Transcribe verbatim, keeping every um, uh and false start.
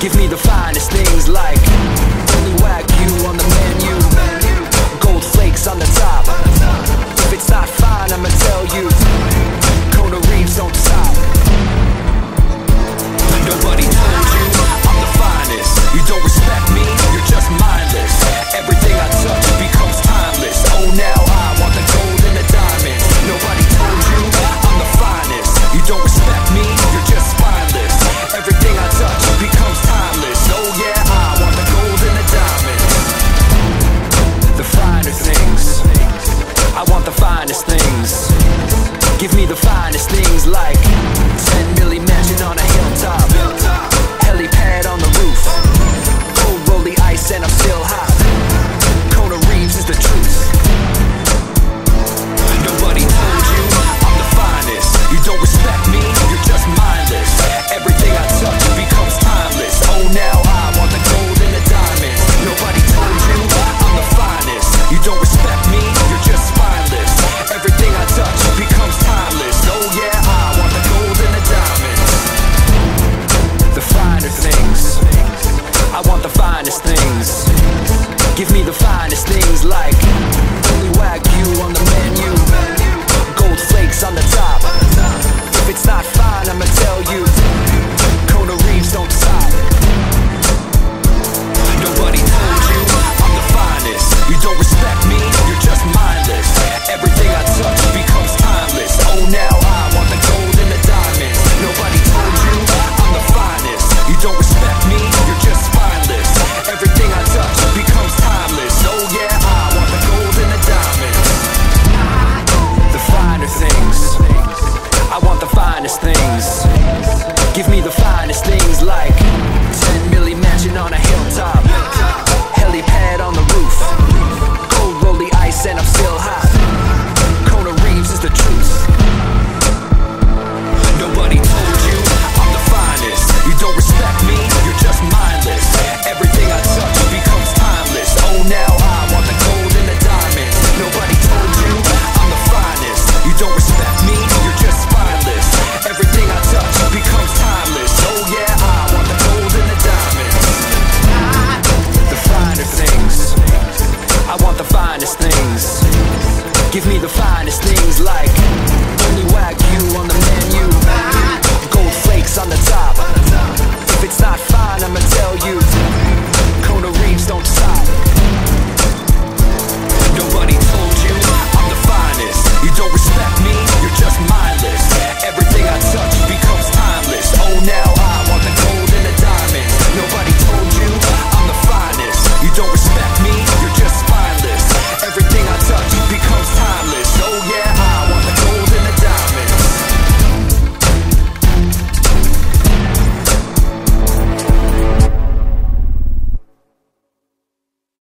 Give me the finest things like only wagyu on the menu, gold flakes on the top. If it's not fine, I'ma tell you, Kona Reeves don't stop. Nobody told you I'm the finest. You don't respect me, you're just mindless. Everything I touch becomes timeless. Oh, now I want the gold and the diamonds. Nobody told you I'm the finest. You don't respect me, you're just spineless. Everything I touch becomes timeless. Oh yeah, I want the gold and the diamonds. The finer things, I want the finest things. Give me the finest things like ten milli mansion on a hilltop, helipad on the roof, cold rolly ice and I'm still hot. Kona Reeves is the truth. Nobody told you I'm the finest. You don't respect me, you're just mindless. Everything I touch becomes timeless. Oh, now I want the gold and the diamonds. Nobody told you I'm the finest. You don't respect me, you're just spineless. Everything I touch becomes timeless. Oh yeah, I want the gold and the diamonds. The finer things, I want the finest things. Give me the finest things like only wagyu on the menu, gold flakes on the top. If it's not fine, I'ma tell you, Kona Reeves don't stop. Nobody told you I'm the finest. You don't respect me, you're just mindless. Everything I touch becomes timeless. Oh, now I want the gold and the diamonds. Nobody told you I'm the finest. You don't respect me, you're just spineless. Everything I touch becomes timeless. Oh yeah, I want the gold and the diamonds. The finer things, I want the finest things. Give me the finest things like ten milli mansion on a hilltop, helipad on the roof, cold rolly ice and I'm still hot. Kona Reeves is the truth. Nobody told you I'm the finest. You don't respect me, you're just mindless. Everything I touch becomes timeless. Oh, now I want the gold and the diamonds. Nobody told you I'm the finest. You don't respect me, you're just spineless. Everything I touch becomes timeless. Oh yeah, I want the gold and the diamonds. The finer things, I want the finest things. Give me the finest things like only wagyu on the menu, gold flakes on the top. If it's not fine, I'ma tell you.